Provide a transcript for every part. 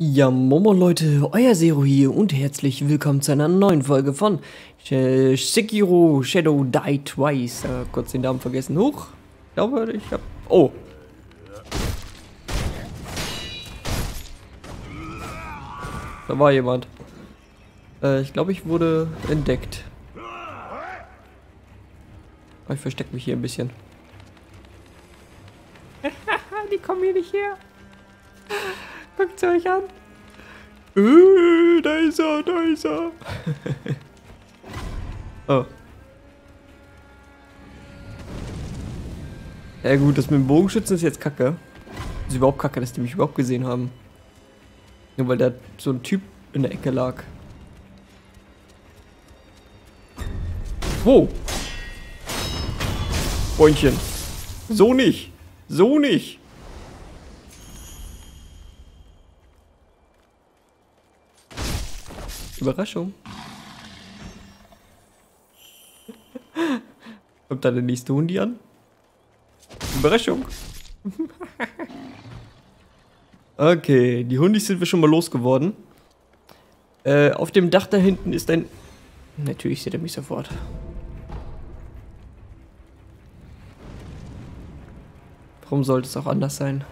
Ja, Momo Leute, euer Zero hier und herzlich willkommen zu einer neuen Folge von Sekiro Shadow Die Twice. Kurz den Namen vergessen. Hoch. Ich glaube, ich hab... Oh. Da war jemand. Ich glaube, ich wurde entdeckt. Ich verstecke mich hier ein bisschen. Die kommen hier nicht her. Guckt sie euch an. Da ist er, da ist er. Oh. Ja gut, das mit dem Bogenschützen ist jetzt kacke. Das ist überhaupt kacke, dass die mich überhaupt gesehen haben. Nur weil da so ein Typ in der Ecke lag. Wow. Freundchen. So nicht. So nicht. Überraschung. Kommt da der nächste Hundi an? Überraschung. Okay, die Hundis sind wir schon mal losgeworden. Auf dem Dach da hinten ist ein... Natürlich sieht er mich sofort. Warum sollte es auch anders sein?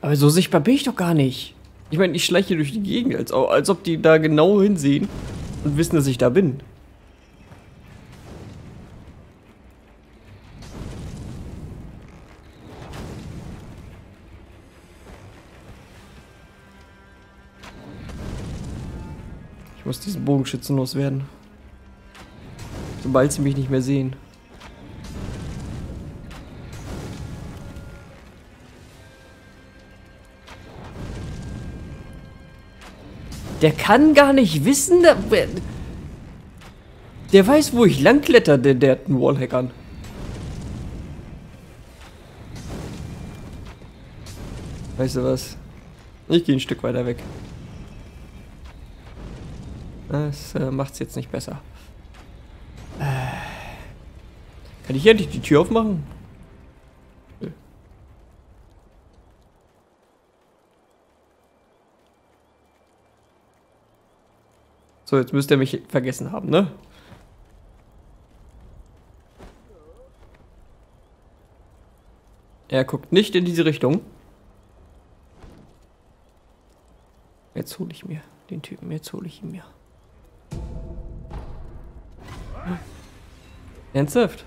Aber so sichtbar bin ich doch gar nicht. Ich meine, ich schleiche durch die Gegend, als ob die da genau hinsehen und wissen, dass ich da bin. Ich muss diesen Bogenschützen loswerden. Sobald sie mich nicht mehr sehen. Der kann gar nicht wissen, der weiß, wo ich lang kletter, der hat einen Wallhack an. Weißt du was? Ich gehe ein Stück weiter weg. Das macht's jetzt nicht besser. Kann ich hier endlich die Tür aufmachen? So, jetzt müsst ihr mich vergessen haben, ne? Er guckt nicht in diese Richtung. Jetzt hole ich mir den Typen, jetzt hole ich ihn mir. Ernsthaft?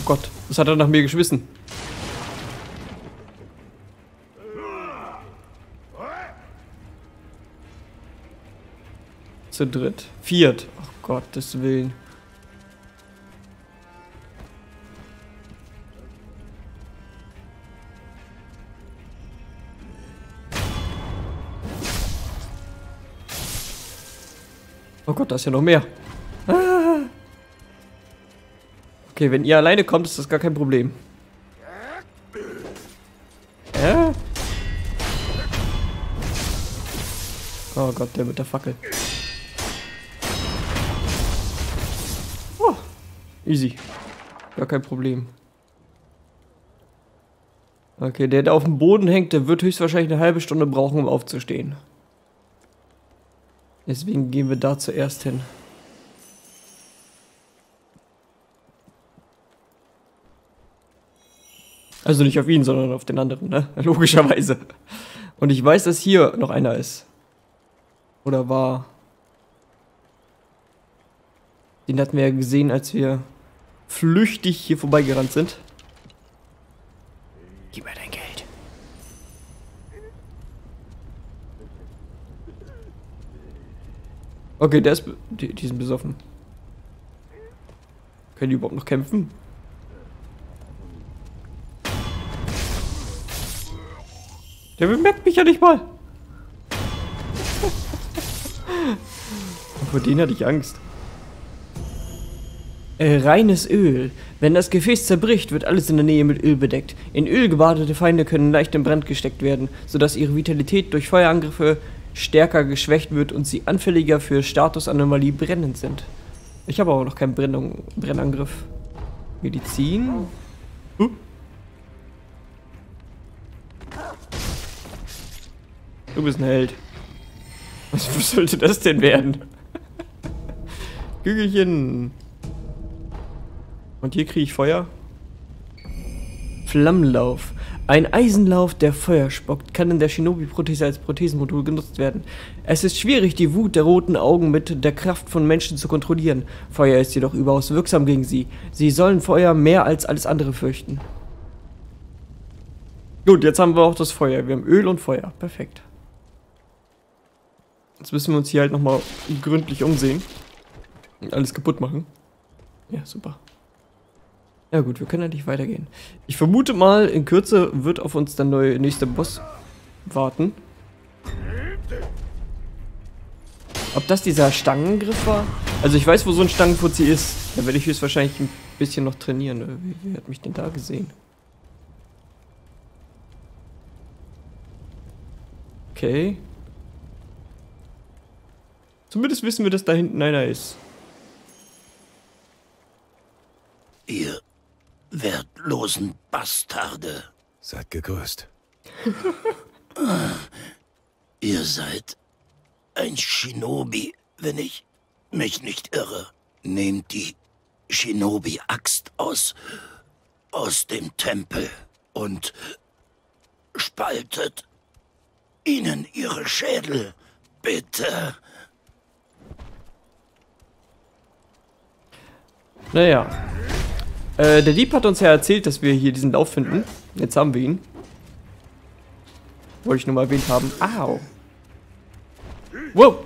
Oh Gott, was hat er nach mir geschmissen? Zu dritt. Viert. Ach Gottes Willen. Oh Gott, da ist ja noch mehr. Ah. Okay, wenn ihr alleine kommt, ist das gar kein Problem. Oh Gott, der mit der Fackel. Easy. Gar kein Problem. Okay, der auf dem Boden hängt, der wird höchstwahrscheinlich eine halbe Stunde brauchen, um aufzustehen. Deswegen gehen wir da zuerst hin. Also nicht auf ihn, sondern auf den anderen, ne? Logischerweise. Und ich weiß, dass hier noch einer ist. Oder war... Den hatten wir ja gesehen, als wir... flüchtig hier vorbeigerannt sind. Gib mir dein Geld. Okay, der ist... Die sind besoffen. Können die überhaupt noch kämpfen? Der bemerkt mich ja nicht mal. Und vor denen hatte ich Angst. Reines Öl. Wenn das Gefäß zerbricht, wird alles in der Nähe mit Öl bedeckt. In Öl gebadete Feinde können leicht in Brand gesteckt werden, sodass ihre Vitalität durch Feuerangriffe stärker geschwächt wird und sie anfälliger für Statusanomalie brennend sind. Ich habe auch noch keinen Brennangriff. Medizin. Du bist ein Held. Was sollte das denn werden? Kügelchen. Und hier kriege ich Feuer. Flammenlauf. Ein Eisenlauf, der Feuer spuckt, kann in der Shinobi-Prothese als Prothesenmodul genutzt werden. Es ist schwierig, die Wut der roten Augen mit der Kraft von Menschen zu kontrollieren. Feuer ist jedoch überaus wirksam gegen sie. Sie sollen Feuer mehr als alles andere fürchten. Gut, jetzt haben wir auch das Feuer. Wir haben Öl und Feuer. Perfekt. Jetzt müssen wir uns hier halt nochmal gründlich umsehen. Und alles kaputt machen. Ja, super. Ja gut, wir können ja nicht weitergehen. Ich vermute mal, in Kürze wird auf uns der nächste Boss warten. Ob das dieser Stangengriff war? Also ich weiß, wo so ein Stangenfuzzi ist. Da werde ich höchstwahrscheinlich ein bisschen noch trainieren. Wer hat mich denn da gesehen? Okay. Zumindest wissen wir, dass da hinten einer ist. Ihr wertlosen Bastarde. Seid gegrüßt. Ihr seid ein Shinobi, wenn ich mich nicht irre. Nehmt die Shinobi-Axt aus dem Tempel und spaltet ihnen ihre Schädel, bitte. Naja. Der Dieb hat uns ja erzählt, dass wir hier diesen Lauf finden. Jetzt haben wir ihn. Wollte ich nur mal erwähnt haben. Au. Wow.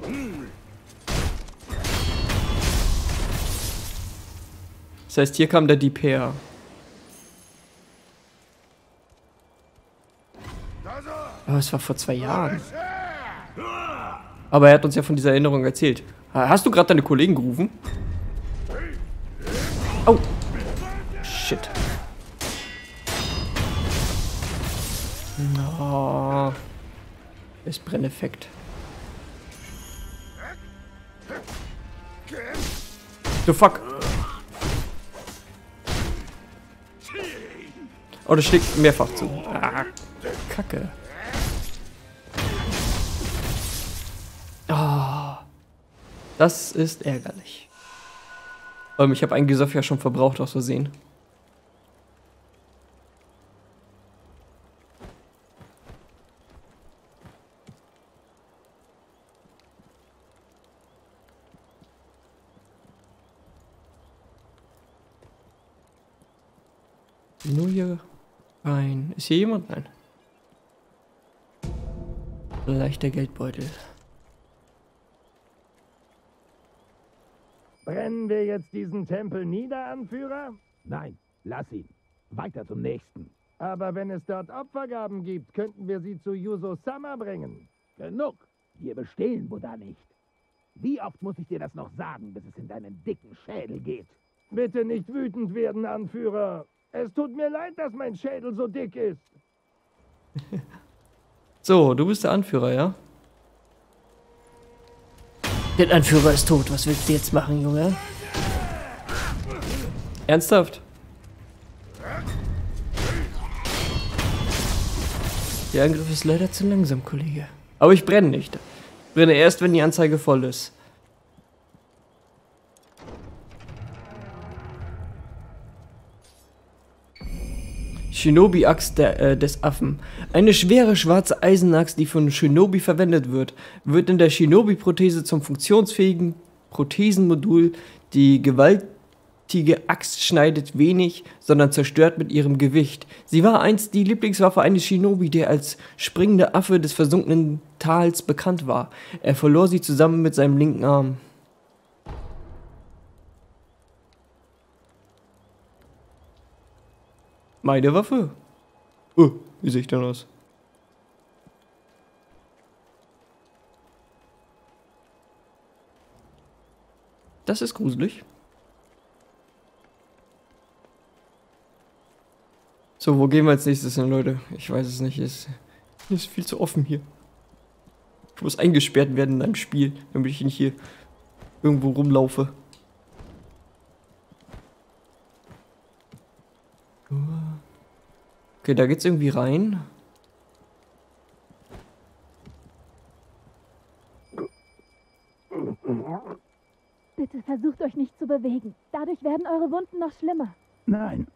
Das heißt, hier kam der Dieb her. Aber es war vor 2 Jahren. Aber er hat uns ja von dieser Erinnerung erzählt. Hast du gerade deine Kollegen gerufen? Au. Shit. No. Ist Brenneffekt. The fuck. Oh, das schlägt mehrfach zu. Ah, Kacke. Oh, das ist ärgerlich. Ich habe einen Gesöff ja schon verbraucht aus Versehen. Nur hier rein. Ist hier jemand? Nein. Leichter Geldbeutel. Brennen wir jetzt diesen Tempel nieder, Anführer? Nein, lass ihn. Weiter zum nächsten. Aber wenn es dort Opfergaben gibt, könnten wir sie zu Yuzo-sama bringen. Genug. Wir bestehlen Buddha nicht. Wie oft muss ich dir das noch sagen, bis es in deinen dicken Schädel geht? Bitte nicht wütend werden, Anführer. Es tut mir leid, dass mein Schädel so dick ist. So, du bist der Anführer, ja? Der Anführer ist tot. Was willst du jetzt machen, Junge? Ernsthaft? Der Angriff ist leider zu langsam, Kollege. Aber ich brenne nicht. Ich brenne erst, wenn die Anzeige voll ist. Shinobi-Axt des Affen. Eine schwere schwarze Eisenaxt, die von Shinobi verwendet wird, wird in der Shinobi-Prothese zum funktionsfähigen Prothesenmodul. Die gewaltige Axt schneidet wenig, sondern zerstört mit ihrem Gewicht. Sie war einst die Lieblingswaffe eines Shinobi, der als springender Affe des versunkenen Tals bekannt war. Er verlor sie zusammen mit seinem linken Arm. Meine Waffe? Oh, wie sehe ich denn aus? Das ist gruselig. So, wo gehen wir als nächstes hin, Leute? Ich weiß es nicht. Es ist viel zu offen hier. Ich muss eingesperrt werden in einem Spiel, damit ich nicht hier irgendwo rumlaufe. Okay, da geht's irgendwie rein. Bitte versucht euch nicht zu bewegen. Dadurch werden eure Wunden noch schlimmer. Nein,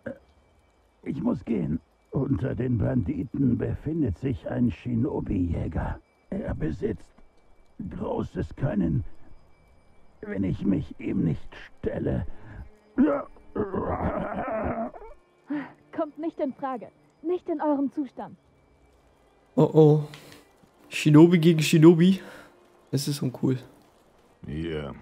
ich muss gehen. Unter den Banditen befindet sich ein Shinobi-Jäger. Er besitzt großes Können. Wenn ich mich ihm nicht stelle... Kommt nicht in Frage. Nicht in eurem Zustand. Oh oh. Shinobi gegen Shinobi. Es ist uncool. Ihr.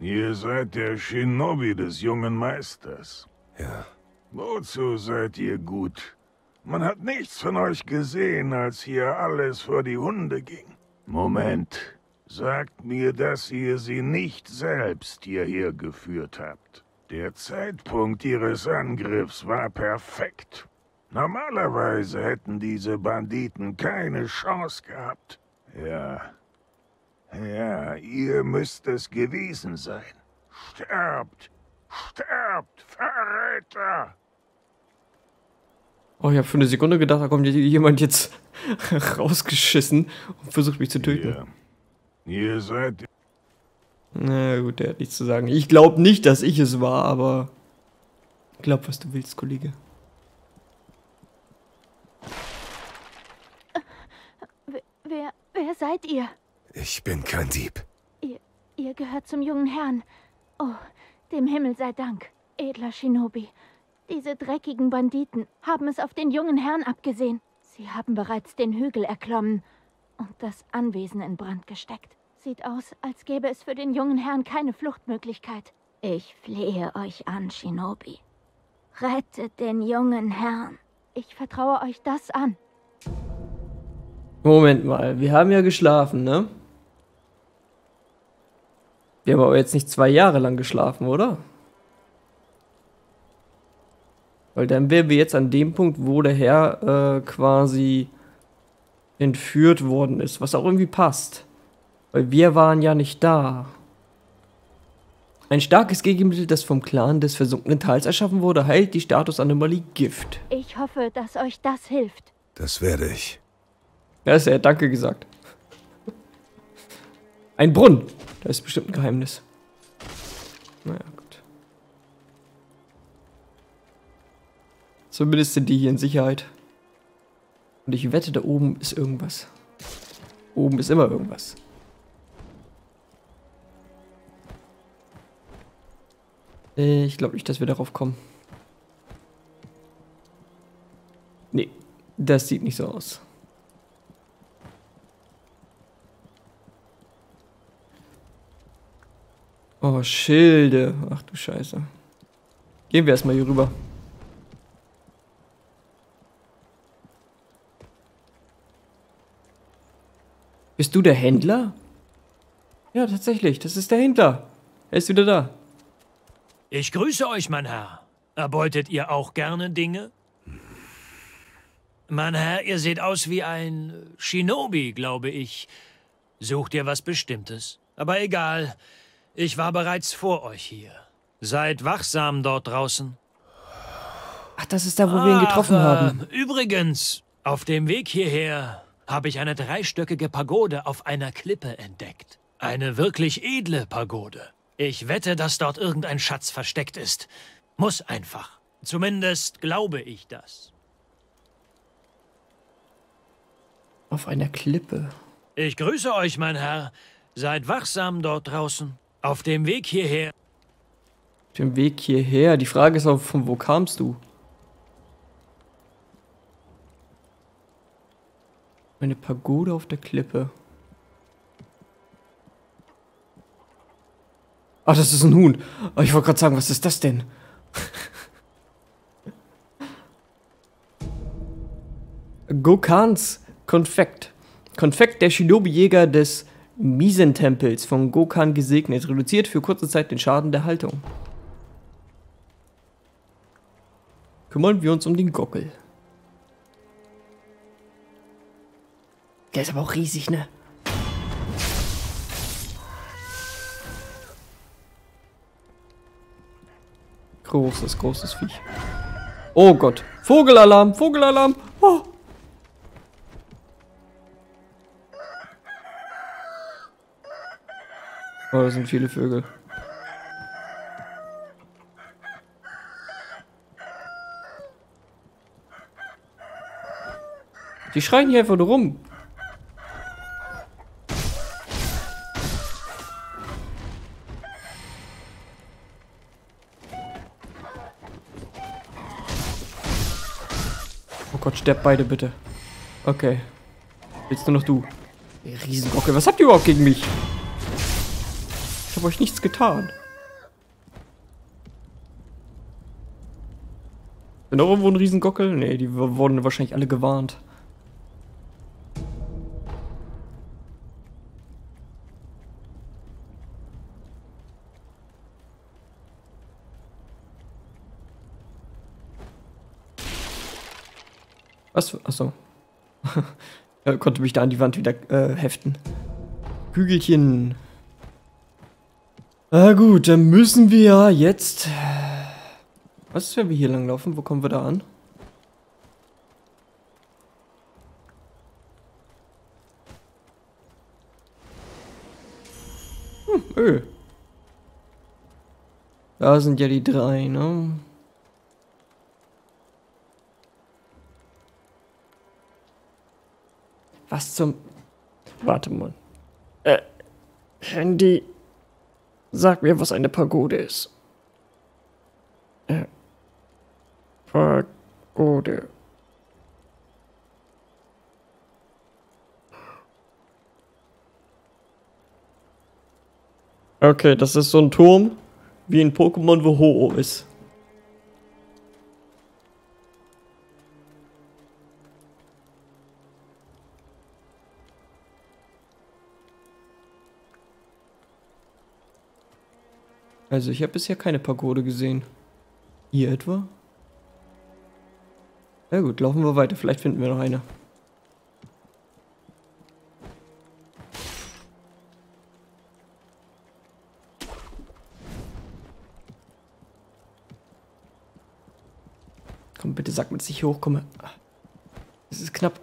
Ihr seid der Shinobi des jungen Meisters. Ja. Wozu seid ihr gut? Man hat nichts von euch gesehen, als hier alles vor die Hunde ging. Moment. Sagt mir, dass ihr sie nicht selbst hierher geführt habt. Der Zeitpunkt ihres Angriffs war perfekt. Normalerweise hätten diese Banditen keine Chance gehabt. Ja. Ja, ihr müsst es gewesen sein. Sterbt! Sterbt, Verräter! Oh, ich habe für eine Sekunde gedacht, da kommt jemand jetzt rausgeschissen und versucht mich zu töten. Ja. Ihr seid... Na gut, der hat nichts zu sagen. Ich glaube nicht, dass ich es war, aber... Glaub, was du willst, Kollege. Wer seid ihr? Ich bin kein Dieb. Ihr gehört zum jungen Herrn. Oh, dem Himmel sei Dank, edler Shinobi. Diese dreckigen Banditen haben es auf den jungen Herrn abgesehen. Sie haben bereits den Hügel erklommen und das Anwesen in Brand gesteckt. Sieht aus, als gäbe es für den jungen Herrn keine Fluchtmöglichkeit. Ich flehe euch an, Shinobi. Rettet den jungen Herrn. Ich vertraue euch das an. Moment mal, wir haben ja geschlafen, ne? Wir haben aber jetzt nicht 2 Jahre lang geschlafen, oder? Weil dann wären wir jetzt an dem Punkt, wo der Herr quasi entführt worden ist, was auch irgendwie passt. Weil wir waren ja nicht da. Ein starkes Gegenmittel, das vom Clan des versunkenen Tals erschaffen wurde, heilt die Statusanomalie Gift. Ich hoffe, dass euch das hilft. Das werde ich. Ja, ist ja Danke gesagt. Ein Brunnen. Da ist bestimmt ein Geheimnis. Naja, gut. Zumindest sind die hier in Sicherheit. Und ich wette, da oben ist irgendwas. Oben ist immer irgendwas. Ich glaube nicht, dass wir darauf kommen. Nee, das sieht nicht so aus. Oh, Schilde. Ach du Scheiße. Gehen wir erstmal hier rüber. Bist du der Händler? Ja, tatsächlich. Das ist der Händler. Er ist wieder da. Ich grüße euch, mein Herr. Erbeutet ihr auch gerne Dinge? Mein Herr, ihr seht aus wie ein Shinobi, glaube ich. Sucht ihr was Bestimmtes? Aber egal. Ich war bereits vor euch hier. Seid wachsam dort draußen. Ach, das ist da, wo wir ihn getroffen haben. Übrigens, auf dem Weg hierher habe ich eine 3-stöckige Pagode auf einer Klippe entdeckt. Eine wirklich edle Pagode. Ich wette, dass dort irgendein Schatz versteckt ist. Muss einfach. Zumindest glaube ich das. Auf einer Klippe. Ich grüße euch, mein Herr. Seid wachsam dort draußen. Auf dem Weg hierher. Auf dem Weg hierher? Die Frage ist auch, von wo kamst du? Eine Pagode auf der Klippe. Ach, das ist ein Huhn. Ich wollte gerade sagen, was ist das denn? Gokans Konfekt. Konfekt der Shinobi-Jäger des... Miesentempels von Gokan gesegnet, reduziert für kurze Zeit den Schaden der Haltung. Kümmern wir uns um den Gockel. Der ist aber auch riesig, ne? Großes Viech. Oh Gott. Vogelalarm, Vogelalarm. Oh. Oh, das sind viele Vögel. Die schreien hier einfach nur rum. Oh Gott, sterbt beide bitte. Okay. Jetzt nur noch du. Riesenrocke. Was habt ihr überhaupt gegen mich? Ich habe euch nichts getan. Sind da irgendwo ein Riesengockel? Ne, die wurden wahrscheinlich alle gewarnt. Was? Achso. Er konnte mich da an die Wand wieder heften. Kügelchen. Na gut, dann müssen wir ja jetzt... Was ist, wenn wir hier lang laufen? Wo kommen wir da an? Hm, Öl. Da sind ja die drei, ne? Was zum... Warte mal. Handy... Sag mir, was eine Pagode ist. Pagode. Okay, das ist so ein Turm, wie in Pokémon, wo Ho-Oh ist. Also, ich habe bisher keine Pagode gesehen. Hier etwa? Na gut, laufen wir weiter. Vielleicht finden wir noch eine. Komm, bitte sag mir, dass ich hier hochkomme. Es ist knapp.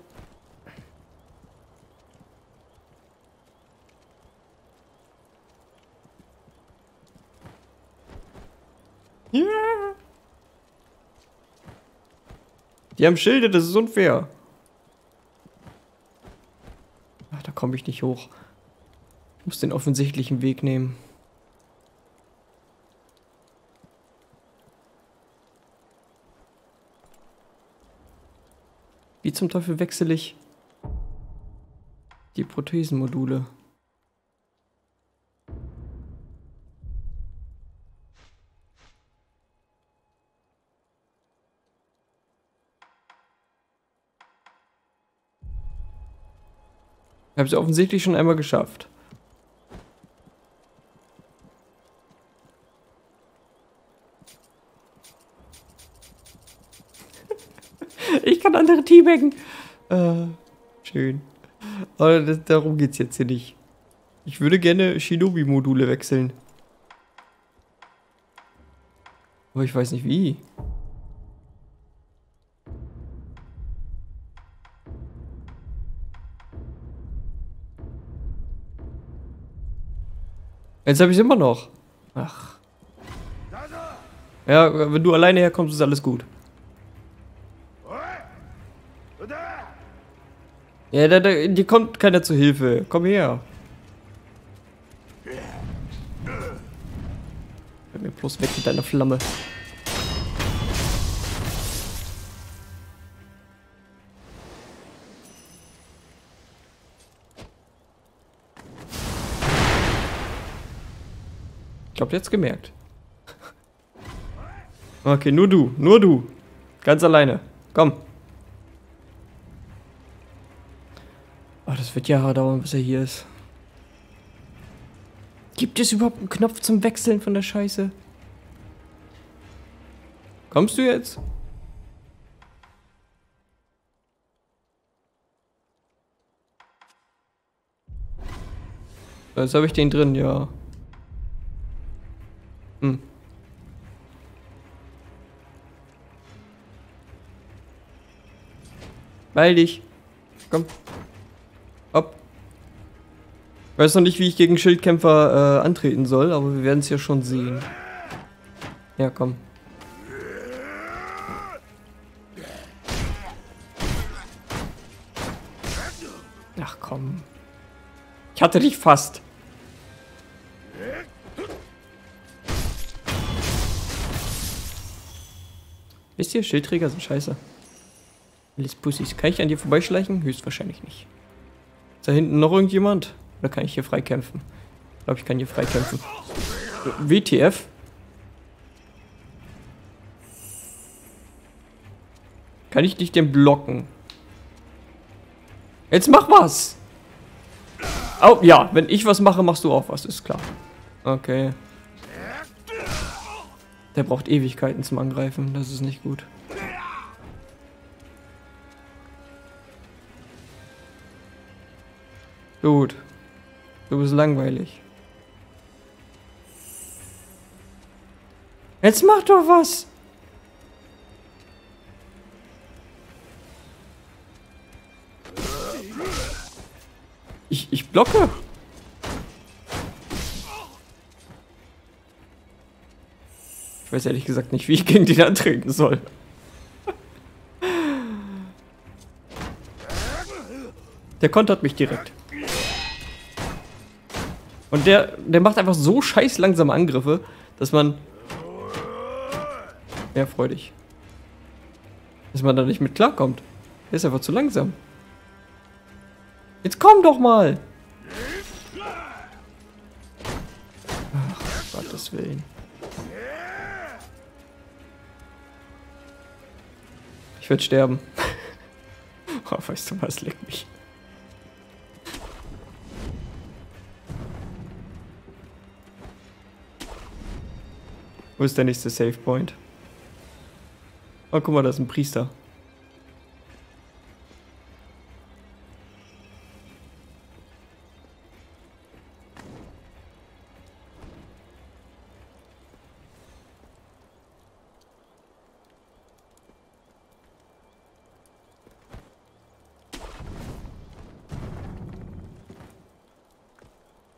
Yeah. Die haben Schilde, das ist unfair. Ach, da komme ich nicht hoch. Ich muss den offensichtlichen Weg nehmen. Wie zum Teufel wechsle ich die Prothesenmodule? Ich habe es offensichtlich schon einmal geschafft. Ich kann andere teabaggen. Schön. Aber darum geht es jetzt hier nicht. Ich würde gerne Shinobi-Module wechseln. Aber ich weiß nicht wie. Jetzt habe ich es immer noch. Ach. Ja, wenn du alleine herkommst, ist alles gut. Ja, dir kommt keiner zu Hilfe. Komm her. Bleib mir bloß weg mit deiner Flamme. Ich hab jetzt gemerkt. Okay, nur du. Ganz alleine. Komm. Oh, das wird ja dauern, bis er hier ist. Gibt es überhaupt einen Knopf zum Wechseln von der Scheiße? Kommst du jetzt? Jetzt habe ich den drin, ja. Hm. Beeil dich. Komm. Hopp. Ich weiß noch nicht, wie ich gegen Schildkämpfer antreten soll, aber wir werden es ja schon sehen. Ja, komm. Ach komm. Ich hatte dich fast. Wisst ihr, Schildträger sind scheiße. Alles Pussys. Kann ich an dir vorbeischleichen? Höchstwahrscheinlich nicht. Ist da hinten noch irgendjemand? Oder kann ich hier freikämpfen? Ich glaube, ich kann hier freikämpfen. WTF? Kann ich dich denn blocken? Jetzt mach was! Oh, ja. Wenn ich was mache, machst du auch was. Ist klar. Okay. Der braucht Ewigkeiten zum Angreifen. Das ist nicht gut. Gut. Du bist langweilig. Jetzt mach doch was! Ich blocke! Ich weiß ehrlich gesagt nicht, wie ich gegen den antreten soll. Der kontert mich direkt. Und der macht einfach so scheiß langsame Angriffe, dass man... Ja, freudig. Dass man da nicht mit klarkommt. Der ist einfach zu langsam. Jetzt komm doch mal! Ach, Gottes Willen. Ich werde sterben. Oh, weißt du was, leck mich. Wo ist der nächste Save Point? Oh, guck mal, da ist ein Priester.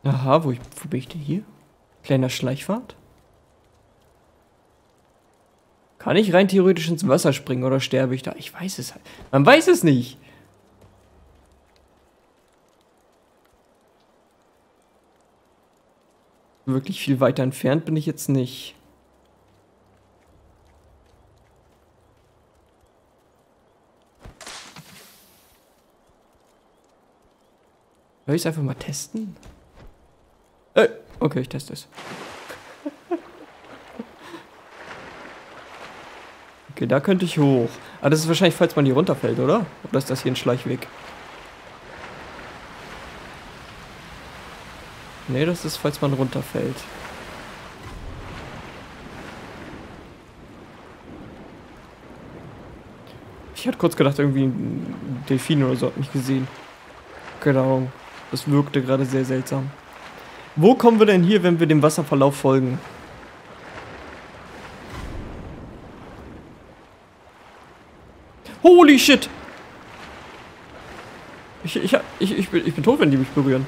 Aha, wo bin ich denn hier? Kleiner Schleichfahrt? Kann ich rein theoretisch ins Wasser springen oder sterbe ich da? Ich weiß es halt. Man weiß es nicht. Wirklich viel weiter entfernt bin ich jetzt nicht. Soll ich es einfach mal testen? Okay, ich teste es. Okay, da könnte ich hoch. Aber das ist wahrscheinlich, falls man hier runterfällt, oder? Oder ist das hier ein Schleichweg? Nee, das ist, falls man runterfällt. Ich hatte kurz gedacht, irgendwie ein Delfin oder so hat mich gesehen. Genau. Das wirkte gerade sehr seltsam. Wo kommen wir denn hier, wenn wir dem Wasserverlauf folgen? Holy shit! Ich bin tot, wenn die mich berühren.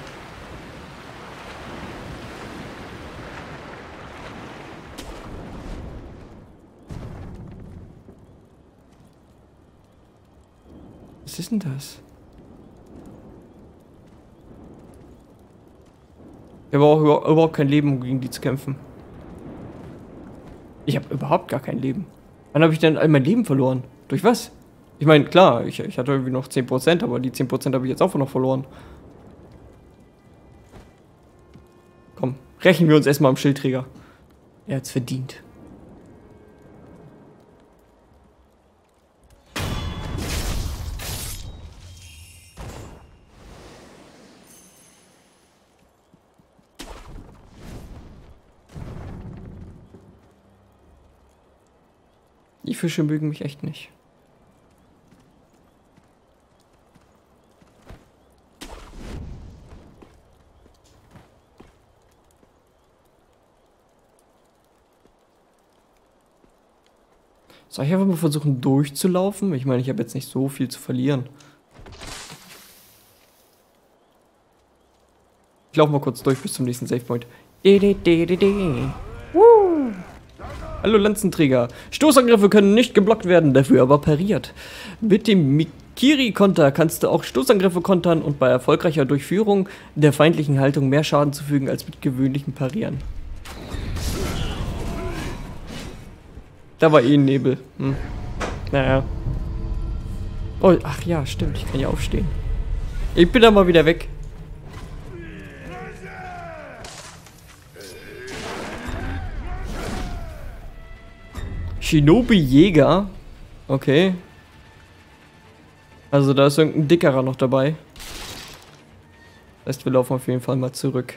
Was ist denn das? Ich habe auch überhaupt kein Leben, um gegen die zu kämpfen. Ich habe überhaupt gar kein Leben. Wann habe ich denn all mein Leben verloren? Durch was? Ich meine, klar, ich hatte irgendwie noch 10%, aber die 10% habe ich jetzt auch noch verloren. Komm, rächen wir uns erstmal am Schildträger. Er hat's verdient. Die Fische mögen mich echt nicht. Soll ich einfach mal versuchen durchzulaufen? Ich meine, ich habe jetzt nicht so viel zu verlieren. Ich laufe mal kurz durch bis zum nächsten Savepoint. Hallo Lanzenträger. Stoßangriffe können nicht geblockt werden, dafür aber pariert. Mit dem Mikiri-Konter kannst du auch Stoßangriffe kontern und bei erfolgreicher Durchführung der feindlichen Haltung mehr Schaden zufügen als mit gewöhnlichen Parieren. Da war eh ein Nebel. Naja. Oh, ach ja, stimmt. Ich kann ja aufstehen. Ich bin da mal wieder weg. Shinobi-Jäger. Okay. Also da ist irgendein Dickerer noch dabei. Das heißt, wir laufen auf jeden Fall mal zurück.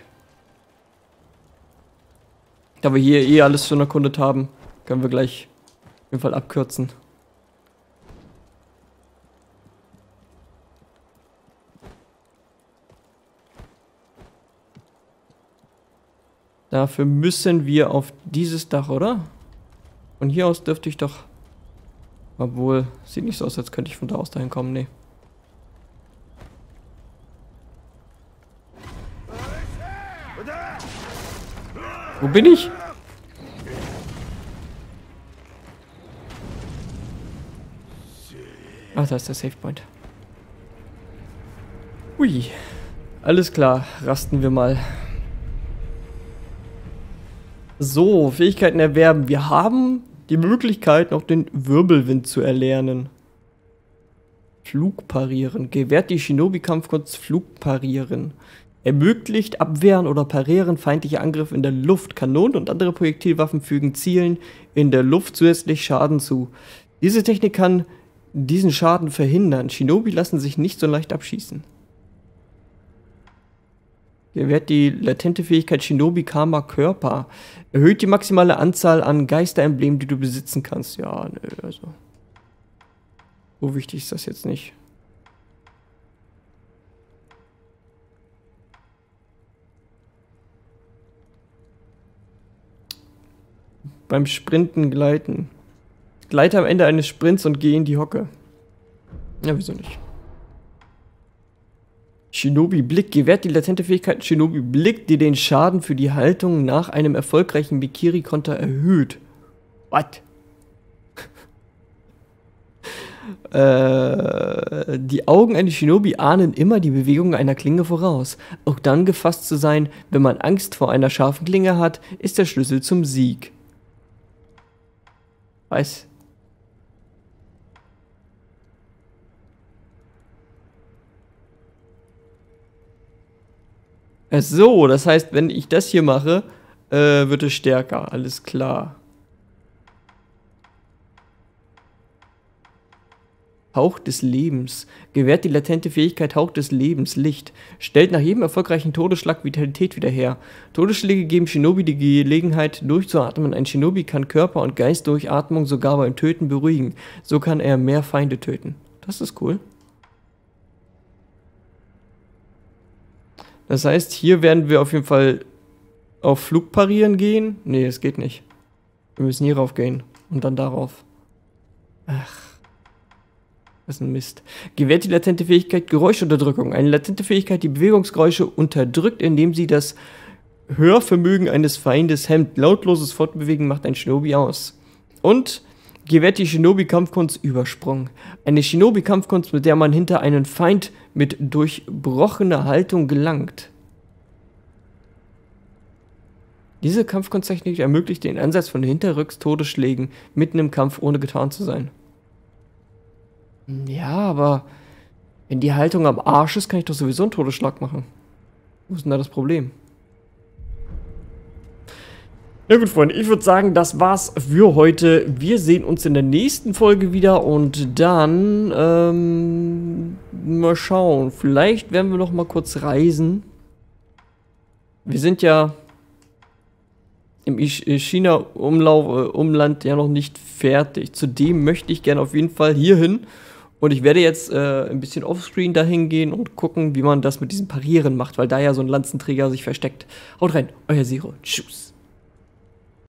Da wir hier eh alles schon erkundet haben, können wir gleich auf jeden Fall abkürzen. Dafür müssen wir auf dieses Dach, oder? Von hier aus dürfte ich doch... Obwohl, sieht nicht so aus, als könnte ich von da aus dahin kommen, nee. Wo bin ich? Ach, da ist der Savepoint. Ui. Alles klar, rasten wir mal. So, Fähigkeiten erwerben. Wir haben die Möglichkeit, noch den Wirbelwind zu erlernen. Flug parieren. Gewährt die Shinobi-Kampfkunst Flug parieren. Ermöglicht Abwehren oder Parieren feindliche Angriffe in der Luft. Kanonen und andere Projektilwaffen fügen Zielen in der Luft zusätzlich Schaden zu. Diese Technik kann diesen Schaden verhindern. Shinobi lassen sich nicht so leicht abschießen. Gewährt die latente Fähigkeit Shinobi Karma Körper. Erhöht die maximale Anzahl an Geisteremblemen, die du besitzen kannst. Ja, nö, also. So wichtig ist das jetzt nicht. Beim Sprinten gleiten. Gleite am Ende eines Sprints und geh in die Hocke. Ja, wieso nicht? Shinobi-Blick gewährt die latente Fähigkeit Shinobi-Blick, die den Schaden für die Haltung nach einem erfolgreichen Mikiri-Konter erhöht. What? Die Augen eines Shinobi ahnen immer die Bewegungen einer Klinge voraus. Auch dann gefasst zu sein, wenn man Angst vor einer scharfen Klinge hat, ist der Schlüssel zum Sieg. Weiß. So, das heißt, wenn ich das hier mache, wird es stärker, alles klar. Hauch des Lebens. Gewährt die latente Fähigkeit Hauch des Lebens, Licht. Stellt nach jedem erfolgreichen Todesschlag Vitalität wieder her. Todesschläge geben Shinobi die Gelegenheit, durchzuatmen. Ein Shinobi kann Körper und Geist durch Atmung sogar beim Töten beruhigen. So kann er mehr Feinde töten. Das ist cool. Das heißt, hier werden wir auf jeden Fall auf Flug parieren gehen. Nee, es geht nicht. Wir müssen hier rauf gehen und dann darauf. Ach. Das ist ein Mist. Gewährt die latente Fähigkeit Geräuschunterdrückung. Eine latente Fähigkeit, die Bewegungsgeräusche unterdrückt, indem sie das Hörvermögen eines Feindes hemmt. Lautloses Fortbewegen macht ein Shinobi aus. Und... gewährt die Shinobi-Kampfkunst Übersprung. Eine Shinobi-Kampfkunst, mit der man hinter einen Feind mit durchbrochener Haltung gelangt. Diese Kampfkunsttechnik ermöglicht den Einsatz von hinterrücks Todesschlägen mitten im Kampf, ohne getarnt zu sein. Ja, aber wenn die Haltung am Arsch ist, kann ich doch sowieso einen Todesschlag machen. Wo ist denn da das Problem? Na gut, Freunde, ich würde sagen, das war's für heute. Wir sehen uns in der nächsten Folge wieder und dann, mal schauen. Vielleicht werden wir noch mal kurz reisen. Wir sind ja im China-Umland ja noch nicht fertig. Zudem möchte ich gerne auf jeden Fall hier hin. Und ich werde jetzt ein bisschen offscreen dahin gehen und gucken, wie man das mit diesem Parieren macht, weil da ja so ein Lanzenträger sich versteckt. Haut rein, euer Sekiro. Tschüss.